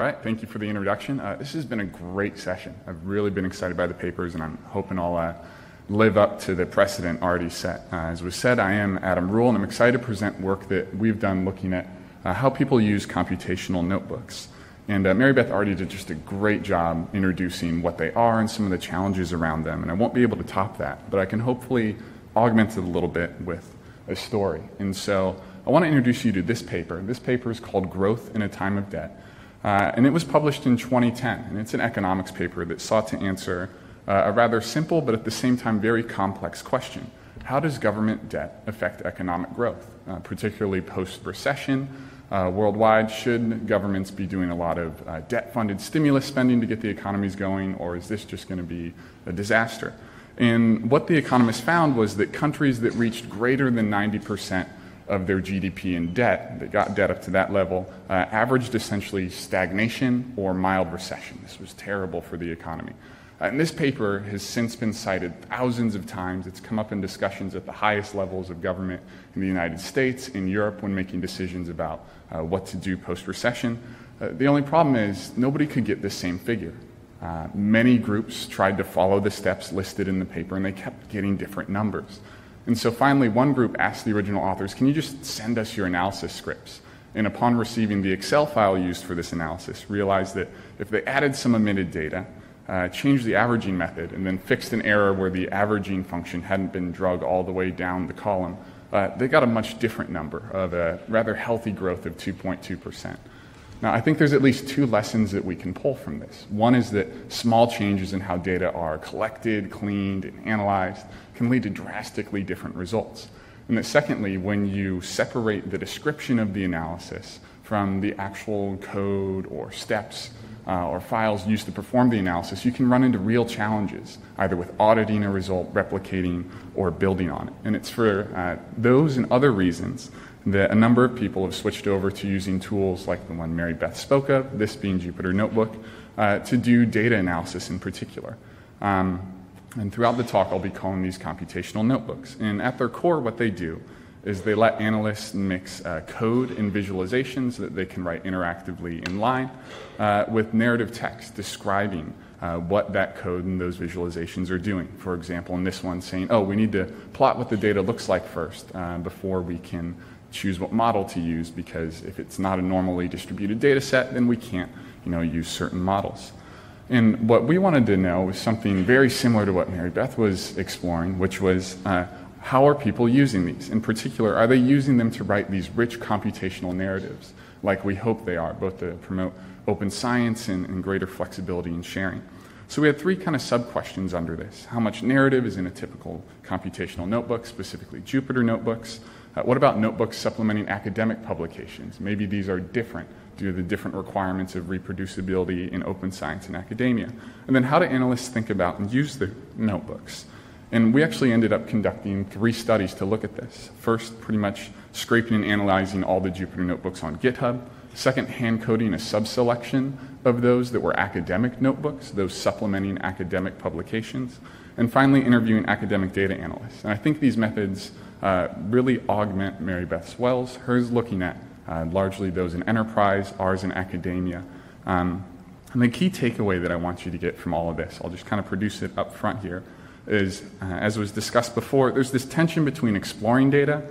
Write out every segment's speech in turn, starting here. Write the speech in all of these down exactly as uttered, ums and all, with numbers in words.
All right, thank you for the introduction. Uh, this has been a great session. I've really been excited by the papers, and I'm hoping I'll uh, live up to the precedent already set. Uh, as was said, I am Adam Rule, and I'm excited to present work that we've done looking at uh, how people use computational notebooks. And uh, Mary Beth already did just a great job introducing what they are and some of the challenges around them, and I won't be able to top that, but I can hopefully augment it a little bit with a story. And so I want to introduce you to this paper. This paper is called Growth in a Time of Debt, uh, and it was published in twenty ten, and it's an economics paper that sought to answer uh, a rather simple but at the same time very complex question. How does government debt affect economic growth, uh, particularly post-recession? Uh, worldwide, should governments be doing a lot of uh, debt-funded stimulus spending to get the economies going, or is this just going to be a disaster? And what the economists found was that countries that reached greater than ninety percent of their G D P in debt, that got debt up to that level, uh, averaged essentially stagnation or mild recession. This was terrible for the economy. Uh, and this paper has since been cited thousands of times. It's come up in discussions at the highest levels of government in the United States, in Europe, when making decisions about Uh, what to do post-recession. Uh, the only problem is nobody could get this same figure. Uh, many groups tried to follow the steps listed in the paper, and they kept getting different numbers. And so finally, one group asked the original authors, can you just send us your analysis scripts? And upon receiving the Excel file used for this analysis, realized that if they added some omitted data, uh, changed the averaging method, and then fixed an error where the averaging function hadn't been drug all the way down the column, Uh, they got a much different number of a rather healthy growth of two point two percent. Now, I think there's at least two lessons that we can pull from this. One is that small changes in how data are collected, cleaned, and analyzed can lead to drastically different results. And that secondly, when you separate the description of the analysis from the actual code or steps uh, or files used to perform the analysis, you can run into real challenges, either with auditing a result, replicating, or building on it. And it's for uh, those and other reasons that a number of people have switched over to using tools like the one Mary Beth spoke of, this being Jupyter Notebook, uh, to do data analysis in particular. Um, and throughout the talk, I'll be calling these computational notebooks. And at their core, what they do is they let analysts mix uh, code and visualizations that they can write interactively in line uh, with narrative text describing uh, what that code and those visualizations are doing. For example, in this one saying, oh, we need to plot what the data looks like first uh, before we can choose what model to use, because if it's not a normally distributed data set, then we can't you know, use certain models. And what we wanted to know was something very similar to what Mary Beth was exploring, which was uh, how are people using these? In particular, are they using them to write these rich computational narratives like we hope they are, both to promote open science and, and greater flexibility in sharing? So we had three kind of sub-questions under this. How much narrative is in a typical computational notebook, specifically Jupyter Notebooks? Uh, what about notebooks supplementing academic publications? Maybe these are different due to the different requirements of reproducibility in open science and academia. And then how do analysts think about and use their notebooks? And we actually ended up conducting three studies to look at this. First, pretty much scraping and analyzing all the Jupyter Notebooks on GitHub. Second, hand coding a sub-selection of those that were academic notebooks, those supplementing academic publications. And finally, interviewing academic data analysts. And I think these methods uh, really augment Mary Beth Wells, hers looking at uh, largely those in enterprise, ours in academia. Um, and the key takeaway that I want you to get from all of this, I'll just kind of produce it up front here, is, uh, as was discussed before, there's this tension between exploring data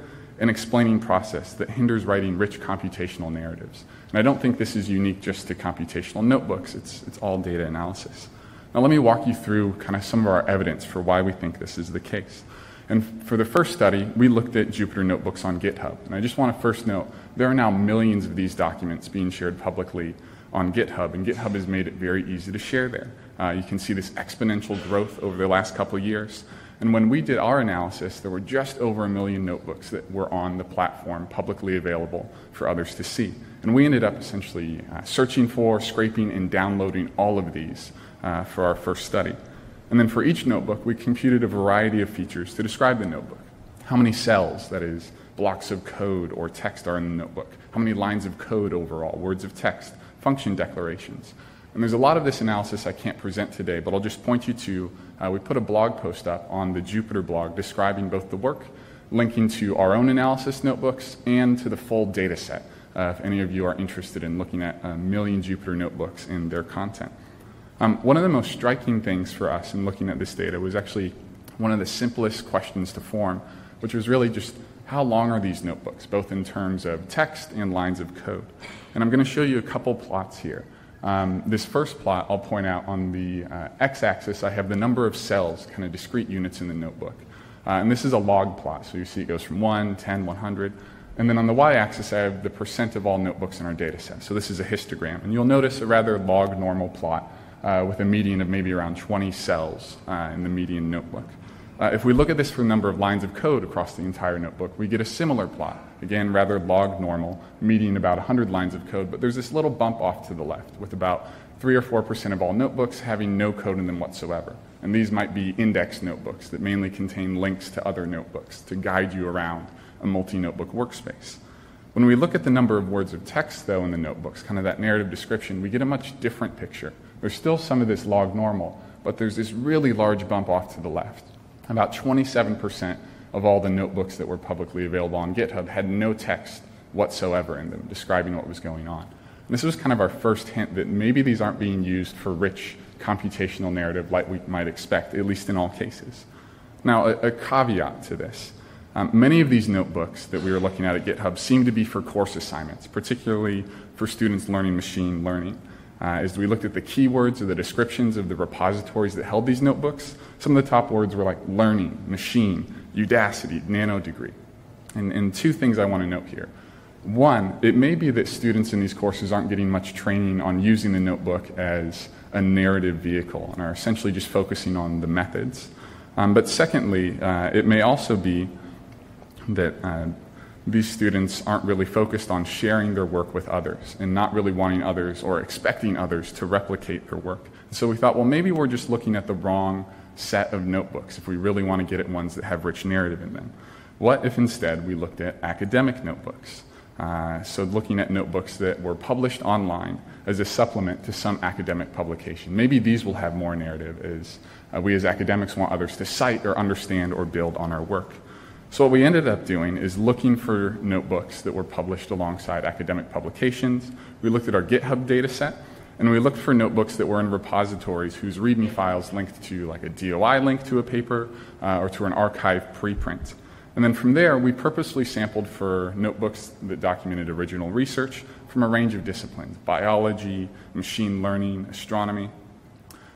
and explaining process that hinders writing rich computational narratives. And I don't think this is unique just to computational notebooks. It's, it's all data analysis. Now let me walk you through kind of some of our evidence for why we think this is the case. And for the first study, we looked at Jupyter Notebooks on GitHub. And I just want to first note, there are now millions of these documents being shared publicly on GitHub, and GitHub has made it very easy to share there. Uh, you can see this exponential growth over the last couple of years. And when we did our analysis, there were just over a million notebooks that were on the platform publicly available for others to see. And we ended up essentially uh, searching for, scraping, and downloading all of these uh, for our first study. And then for each notebook, we computed a variety of features to describe the notebook. How many cells, that is, blocks of code or text are in the notebook? How many lines of code overall, words of text, function declarations? And there's a lot of this analysis I can't present today, but I'll just point you to, uh, we put a blog post up on the Jupyter blog describing both the work, linking to our own analysis notebooks, and to the full data set uh, if any of you are interested in looking at a million Jupyter Notebooks and their content. Um, one of the most striking things for us in looking at this data was actually one of the simplest questions to form, which was really just how long are these notebooks, both in terms of text and lines of code. And I'm going to show you a couple plots here. Um, this first plot, I'll point out on the uh, x-axis, I have the number of cells, kind of discrete units in the notebook. Uh, and this is a log plot, so you see it goes from one, ten, one hundred. And then on the y-axis, I have the percent of all notebooks in our data set. So this is a histogram. And you'll notice a rather log normal plot uh, with a median of maybe around twenty cells uh, in the median notebook. Uh, if we look at this for the number of lines of code across the entire notebook, we get a similar plot. Again, rather log normal, median about one hundred lines of code, but there's this little bump off to the left with about three or four percent of all notebooks having no code in them whatsoever. And these might be index notebooks that mainly contain links to other notebooks to guide you around a multi-notebook workspace. When we look at the number of words of text, though, in the notebooks, kind of that narrative description, we get a much different picture. There's still some of this log normal, but there's this really large bump off to the left. About twenty-seven percent of all the notebooks that were publicly available on GitHub had no text whatsoever in them describing what was going on. And this was kind of our first hint that maybe these aren't being used for rich computational narrative like we might expect, at least in all cases. Now, a, a caveat to this. Um, many of these notebooks that we were looking at at GitHub seemed to be for course assignments, particularly for students learning machine learning. Uh, as we looked at the keywords or the descriptions of the repositories that held these notebooks, some of the top words were like learning, machine, Udacity, nanodegree. And, and two things I want to note here. One, it may be that students in these courses aren't getting much training on using the notebook as a narrative vehicle and are essentially just focusing on the methods. Um, but secondly, uh, it may also be that uh, these students aren't really focused on sharing their work with others and not really wanting others or expecting others to replicate their work. So we thought, well, maybe we're just looking at the wrong set of notebooks if we really want to get at ones that have rich narrative in them. What if instead we looked at academic notebooks? Uh, so looking at notebooks that were published online as a supplement to some academic publication. Maybe these will have more narrative as uh, we as academics want others to cite or understand or build on our work. So what we ended up doing is looking for notebooks that were published alongside academic publications. We looked at our GitHub data set, and we looked for notebooks that were in repositories whose README files linked to like a D O I link to a paper uh, or to an archive preprint. And then from there, we purposely sampled for notebooks that documented original research from a range of disciplines, biology, machine learning, astronomy.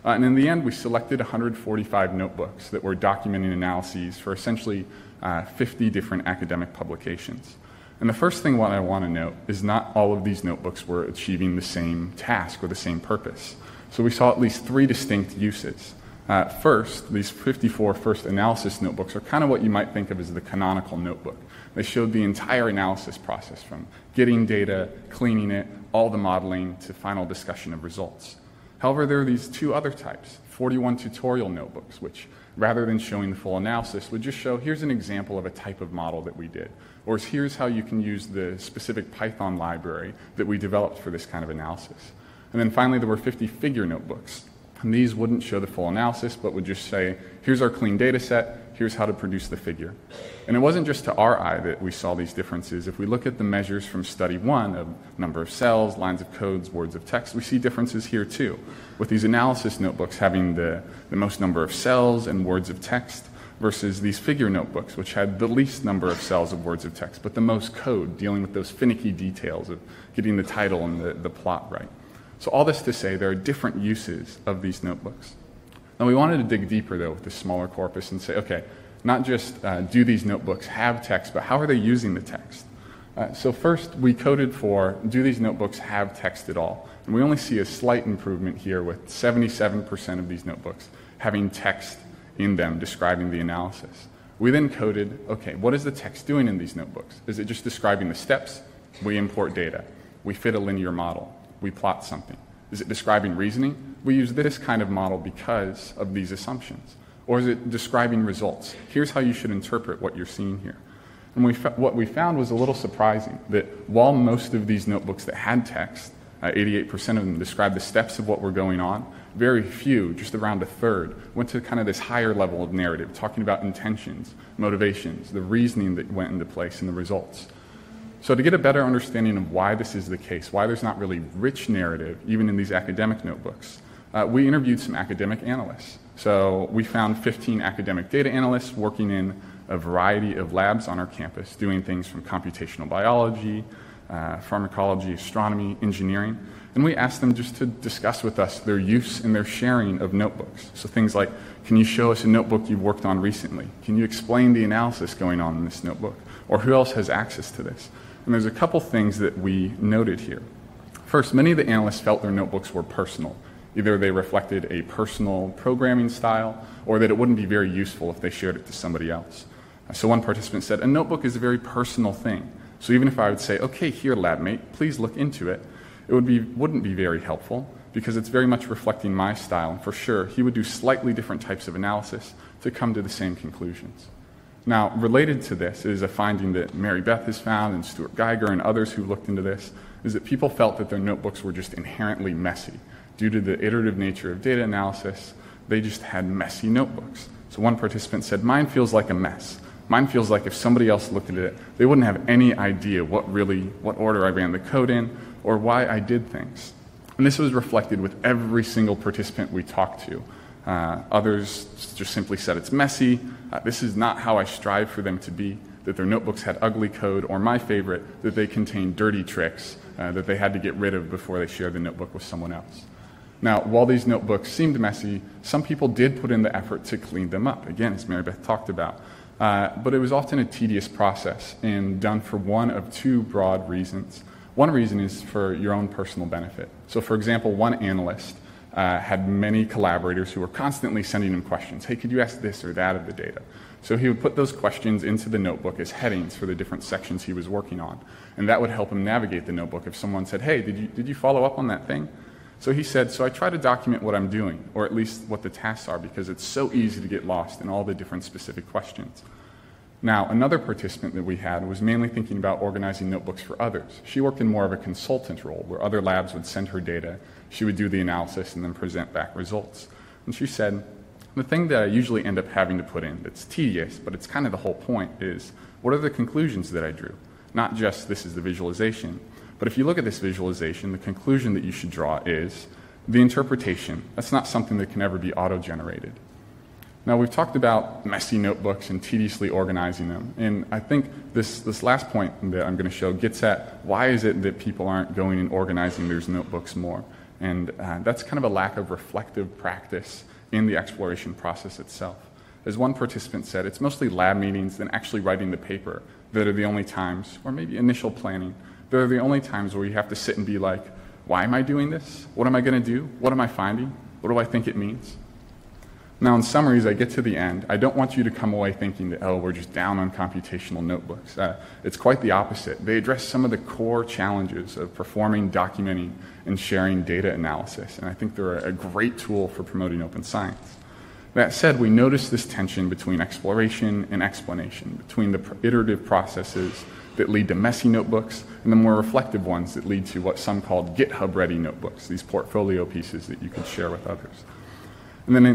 Uh, and in the end, we selected one hundred forty-five notebooks that were documenting analyses for essentially uh, fifty different academic publications. And the first thing what I want to note is not all of these notebooks were achieving the same task or the same purpose. So we saw at least three distinct uses. Uh, first, these fifty-four first analysis notebooks are kind of what you might think of as the canonical notebook. They showed the entire analysis process from getting data, cleaning it, all the modeling, to final discussion of results. However, there are these two other types, forty-one tutorial notebooks, which rather than showing the full analysis would just show here's an example of a type of model that we did, or here's how you can use the specific Python library that we developed for this kind of analysis. And then finally there were fifty figure notebooks, and these wouldn't show the full analysis but would just say here's our clean data set, here's how to produce the figure. And it wasn't just to our eye that we saw these differences. If we look at the measures from study one of number of cells, lines of codes, words of text, we see differences here too, with these analysis notebooks having the, the most number of cells and words of text versus these figure notebooks, which had the least number of cells of words of text, but the most code dealing with those finicky details of getting the title and the, the plot right. So all this to say there are different uses of these notebooks. And we wanted to dig deeper, though, with this smaller corpus and say, okay, not just uh, do these notebooks have text, but how are they using the text? Uh, so first, we coded for, do these notebooks have text at all? And we only see a slight improvement here with seventy-seven percent of these notebooks having text in them describing the analysis. We then coded, okay, what is the text doing in these notebooks? Is it just describing the steps? We import data. We fit a linear model. We plot something. Is it describing reasoning? We use this kind of model because of these assumptions. Or is it describing results? Here's how you should interpret what you're seeing here. And we what we found was a little surprising, that while most of these notebooks that had text, uh, eighty-eight percent of them described the steps of what were going on, very few, just around a third, went to kind of this higher level of narrative, talking about intentions, motivations, the reasoning that went into place, and the results. So to get a better understanding of why this is the case, why there's not really rich narrative, even in these academic notebooks, uh, we interviewed some academic analysts. So we found fifteen academic data analysts working in a variety of labs on our campus, doing things from computational biology, uh, pharmacology, astronomy, engineering. And we asked them just to discuss with us their use and their sharing of notebooks. So things like, can you show us a notebook you've worked on recently? Can you explain the analysis going on in this notebook? Or who else has access to this? And there's a couple things that we noted here. First, many of the analysts felt their notebooks were personal. Either they reflected a personal programming style, or that it wouldn't be very useful if they shared it to somebody else. So one participant said, a notebook is a very personal thing. So even if I would say, okay, here, lab mate, please look into it, it would be, wouldn't be very helpful because it's very much reflecting my style. And for sure, he would do slightly different types of analysis to come to the same conclusions. Now, related to this is a finding that Mary Beth has found and Stuart Geiger and others who looked into this, is that people felt that their notebooks were just inherently messy. Due to the iterative nature of data analysis, they just had messy notebooks. So one participant said, mine feels like a mess. Mine feels like if somebody else looked at it, they wouldn't have any idea what really, what order I ran the code in or why I did things. And this was reflected with every single participant we talked to. Uh, others just simply said it's messy, uh, this is not how I strive for them to be, that their notebooks had ugly code, or my favorite, that they contained dirty tricks uh, that they had to get rid of before they shared the notebook with someone else. Now, while these notebooks seemed messy, some people did put in the effort to clean them up, again, as Mary Beth talked about. Uh, but it was often a tedious process and done for one of two broad reasons. One reason is for your own personal benefit. So, for example, one analyst Uh, had many collaborators who were constantly sending him questions. Hey, could you ask this or that of the data? So he would put those questions into the notebook as headings for the different sections he was working on. And that would help him navigate the notebook if someone said, hey, did you, did you follow up on that thing? So he said, so I try to document what I'm doing, or at least what the tasks are, because it's so easy to get lost in all the different specific questions. Now, another participant that we had was mainly thinking about organizing notebooks for others. She worked in more of a consultant role, where other labs would send her data, she would do the analysis, and then present back results. And she said, the thing that I usually end up having to put in that's tedious, but it's kind of the whole point, is what are the conclusions that I drew? Not just this is the visualization, but if you look at this visualization, the conclusion that you should draw is the interpretation. That's not something that can ever be auto-generated. Now, we've talked about messy notebooks and tediously organizing them, and I think this, this last point that I'm going to show gets at why is it that people aren't going and organizing their notebooks more, and uh, that's kind of a lack of reflective practice in the exploration process itself. As one participant said, it's mostly lab meetings and actually writing the paper that are the only times, or maybe initial planning, that are the only times where you have to sit and be like, why am I doing this? What am I going to do? What am I finding? What do I think it means? Now, in summaries, I get to the end. I don't want you to come away thinking that, oh, we're just down on computational notebooks. Uh, it's quite the opposite. They address some of the core challenges of performing, documenting, and sharing data analysis, and I think they're a great tool for promoting open science. That said, we notice this tension between exploration and explanation, between the iterative processes that lead to messy notebooks and the more reflective ones that lead to what some called GitHub-ready notebooks, these portfolio pieces that you could share with others. And then,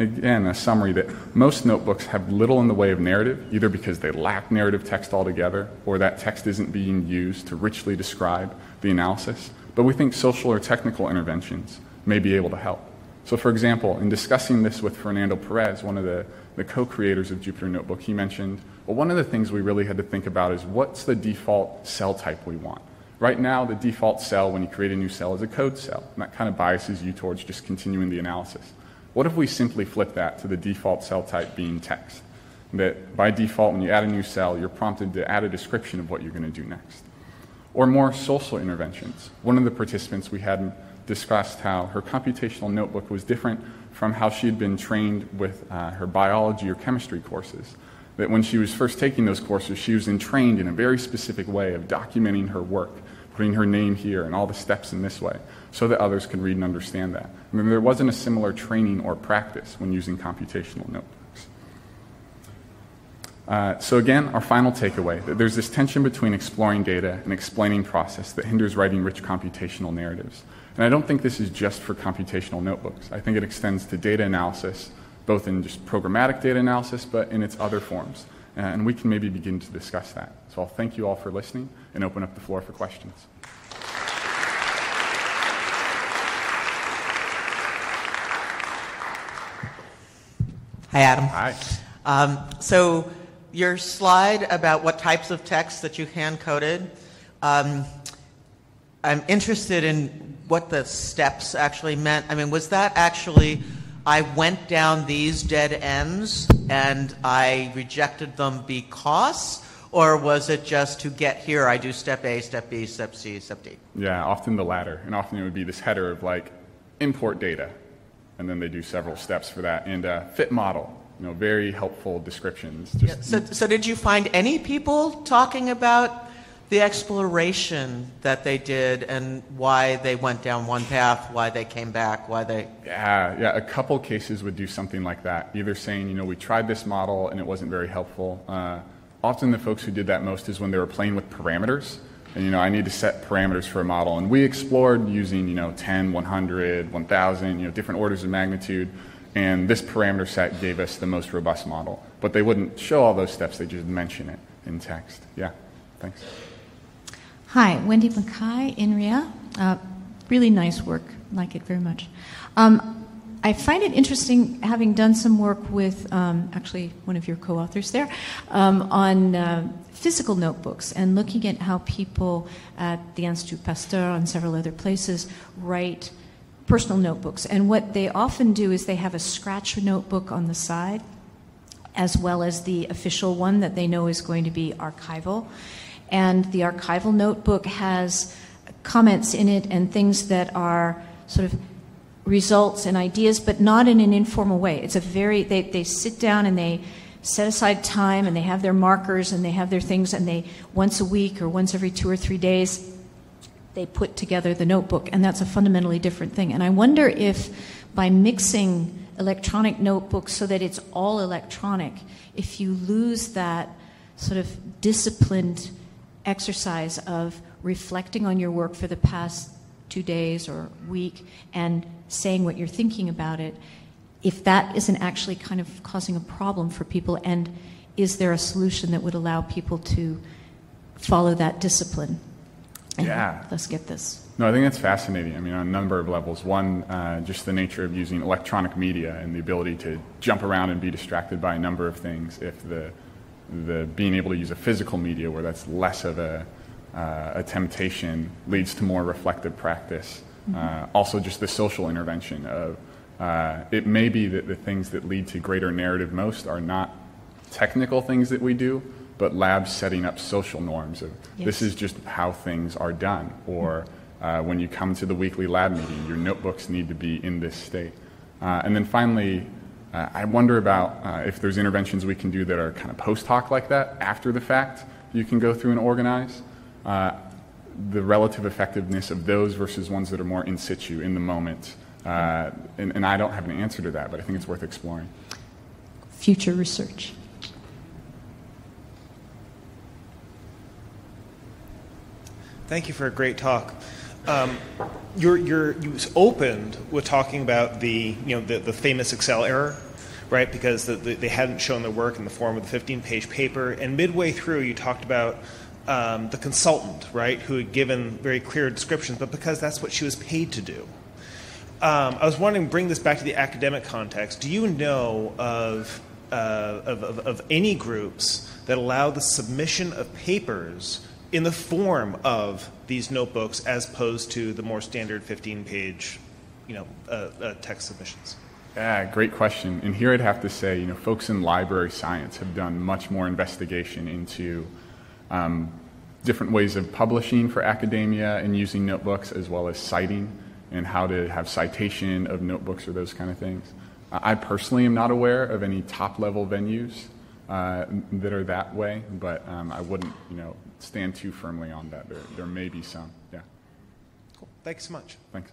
again, a summary that most notebooks have little in the way of narrative, either because they lack narrative text altogether, or that text isn't being used to richly describe the analysis. But we think social or technical interventions may be able to help. So, for example, in discussing this with Fernando Perez, one of the, the co-creators of Jupyter Notebook, he mentioned, well, one of the things we really had to think about is what's the default cell type we want. Right now, the default cell when you create a new cell is a code cell, and that kind of biases you towards just continuing the analysis. What if we simply flip that to the default cell type being text? That by default, when you add a new cell, you're prompted to add a description of what you're going to do next. Or more social interventions. One of the participants we had discussed how her computational notebook was different from how she had been trained with uh, her biology or chemistry courses. That when she was first taking those courses, she was entrained in a very specific way of documenting her work, putting her name here and all the steps in this way, so that others could read and understand that. I mean, there wasn't a similar training or practice when using computational notebooks. Uh, so again, our final takeaway, that there's this tension between exploring data and explaining process that hinders writing rich computational narratives. And I don't think this is just for computational notebooks. I think it extends to data analysis, both in just programmatic data analysis, but in its other forms. uh, and we can maybe begin to discuss that. So I'll thank you all for listening and open up the floor for questions. Hi, Adam. Hi. Um, so your slide about what types of text that you hand-coded, um, I'm interested in what the steps actually meant. I mean, was that actually, I went down these dead ends and I rejected them because, or was it just to get here, I do step A, step B, step C, step D? Yeah, often the latter. And often it would be this header of like, import data. And then they do several steps for that, and uh, fit model, you know, very helpful descriptions. Just yeah, so, so did you find any people talking about the exploration that they did and why they went down one path, why they came back, why they... Yeah, yeah, a couple cases would do something like that, either saying, you know, we tried this model and it wasn't very helpful. Uh, often the folks who did that most is when they were playing with parameters. And, you know, I need to set parameters for a model. And we explored using, you know, ten, one hundred, one thousand, you know, different orders of magnitude. And this parameter set gave us the most robust model. But they wouldn't show all those steps. They just mention it in text. Yeah, thanks. Hi, Wendy McKay, INRIA. Uh, really nice work. Like it very much. Um, I find it interesting, having done some work with, um, actually, one of your co-authors there, um, on uh, physical notebooks and looking at how people at the Institut Pasteur and several other places write personal notebooks. And what they often do is they have a scratch notebook on the side, as well as the official one that they know is going to be archival. And the archival notebook has comments in it and things that are sort of results and ideas, but not in an informal way. It's a very, they, they sit down and they set aside time and they have their markers and they have their things, and they, once a week or once every two or three days, they put together the notebook, and that's a fundamentally different thing. And I wonder if by mixing electronic notebooks so that it's all electronic, if you lose that sort of disciplined exercise of reflecting on your work for the past two days or week and saying what you're thinking about it, if that isn't actually kind of causing a problem for people, and is there a solution that would allow people to follow that discipline? And yeah. Let's get this. No, I think that's fascinating. I mean, on a number of levels. One, uh, just the nature of using electronic media and the ability to jump around and be distracted by a number of things. If the, the being able to use a physical media where that's less of a, uh, a temptation leads to more reflective practice. Mm-hmm. Uh, also just the social intervention of uh, it may be that the things that lead to greater narrative most are not technical things that we do, but labs setting up social norms of yes. This is just how things are done, or uh, when you come to the weekly lab meeting, your notebooks need to be in this state. Uh, and then finally, uh, I wonder about uh, if there's interventions we can do that are kind of post hoc like that, after the fact, you can go through and organize. Uh, the relative effectiveness of those versus ones that are more in situ, in the moment. Uh, and, and I don't have an answer to that, but I think it's worth exploring. Future research. Thank you for a great talk. Um, you're, you're, you opened with talking about the, you know, the, the famous Excel error, right? Because the, the, they hadn't shown their work in the form of the fifteen page paper. And midway through, you talked about Um, the consultant, right, who had given very clear descriptions, but because that's what she was paid to do. Um, I was wondering, bring this back to the academic context. Do you know of, uh, of, of, of any groups that allow the submission of papers in the form of these notebooks as opposed to the more standard fifteen page, you know, uh, uh, text submissions? Yeah, great question. And here I'd have to say, you know, folks in library science have done much more investigation into Um, different ways of publishing for academia and using notebooks, as well as citing and how to have citation of notebooks or those kind of things. Uh, I personally am not aware of any top-level venues uh, that are that way, but um, I wouldn't, you know, stand too firmly on that. There, there may be some. Yeah. Cool. Thanks so much. Thanks.